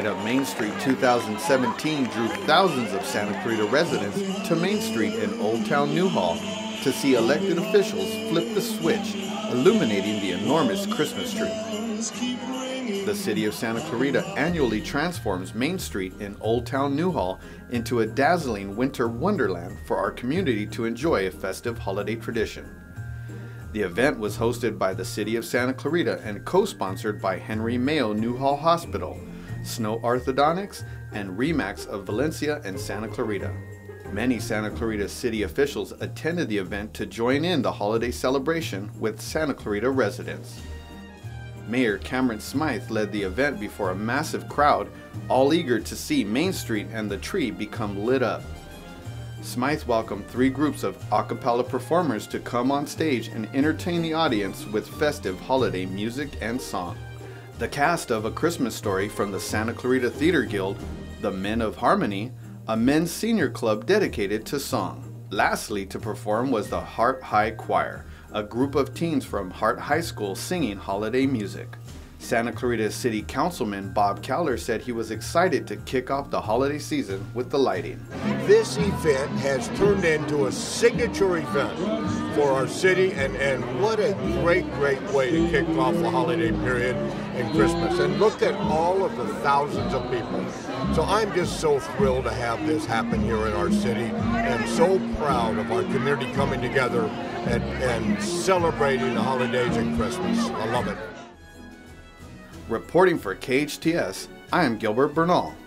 Night on Main Street 2017 drew thousands of Santa Clarita residents to Main Street in Old Town Newhall to see elected officials flip the switch, illuminating the enormous Christmas tree. The City of Santa Clarita annually transforms Main Street in Old Town Newhall into a dazzling winter wonderland for our community to enjoy a festive holiday tradition. The event was hosted by the City of Santa Clarita and co-sponsored by Henry Mayo Newhall Hospital, Snow Orthodontics, and Remax of Valencia and Santa Clarita. Many Santa Clarita city officials attended the event to join in the holiday celebration with Santa Clarita residents. Mayor Cameron Smythe led the event before a massive crowd, all eager to see Main Street and the tree become lit up. Smythe welcomed three groups of a cappella performers to come on stage and entertain the audience with festive holiday music and song. The cast of A Christmas Story from the Santa Clarita Theatre Guild, the Men of Harmony, a men's senior club dedicated to song. Lastly to perform was the Hart High Choir, a group of teens from Hart High School singing holiday music. Santa Clarita City Councilman Bob Cowler said he was excited to kick off the holiday season with the lighting. This event has turned into a signature event for our city, and what a great way to kick off the holiday period and Christmas. And look at all of the thousands of people. So I'm just so thrilled to have this happen here in our city, and so proud of our community coming together and celebrating the holidays and Christmas. I love it. Reporting for KHTS, I am Gilbert Bernal.